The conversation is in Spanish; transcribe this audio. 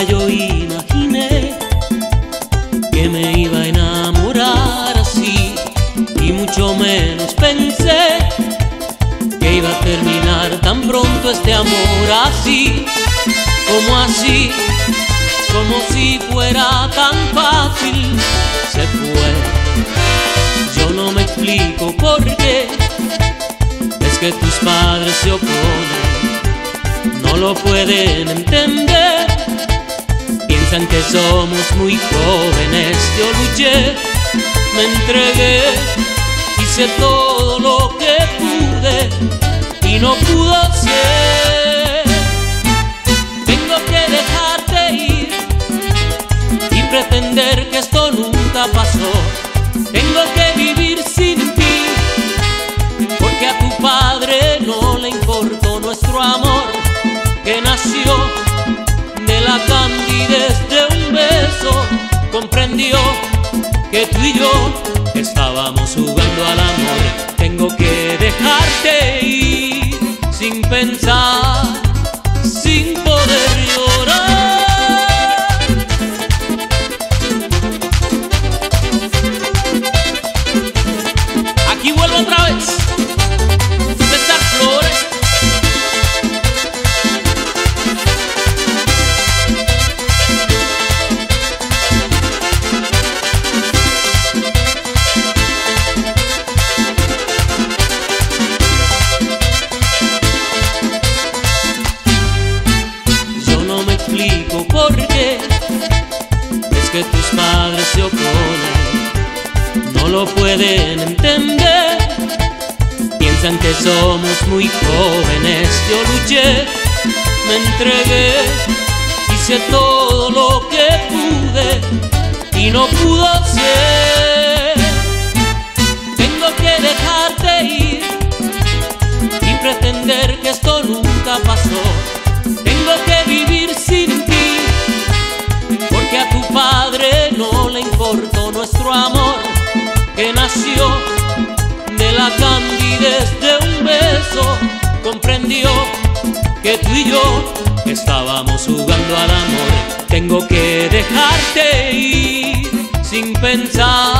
nunca yo imaginé que me iba a enamorar así, y mucho menos pensé que iba a terminar tan pronto este amor así, como si fuera tan fácil, se fue. Yo no me explico por qué es que tus padres se oponen, no lo pueden entender, piensan que somos muy jóvenes. Yo luché, me entregué, hice todo lo que pude y no pudo ser. Tengo que dejarte ir y pretender que esto nunca pasó. Tengo que vivir sin ti porque a tu padre no le importó nuestro amor, que nació de la candidez de un beso. Comprendió que tú y yo estábamos jugando al amor. Tengo que dejarte ir sin pensar, sin poder llorar. Aquí vuelvo otra vez. César Flores. Porque es que tus padres se oponen, no lo pueden entender, piensan que somos muy jóvenes. Yo luché, me entregué, hice todo lo que pude y no pudo ser. Tengo que dejarte ir y pretender que esto nunca pasó. Tengo que vivir sin ti porque a tu padre no le importó nuestro amor, que nació de la candidez de un beso. Comprendió que tú y yo estábamos jugando al amor. Tengo que dejarte ir sin pensar.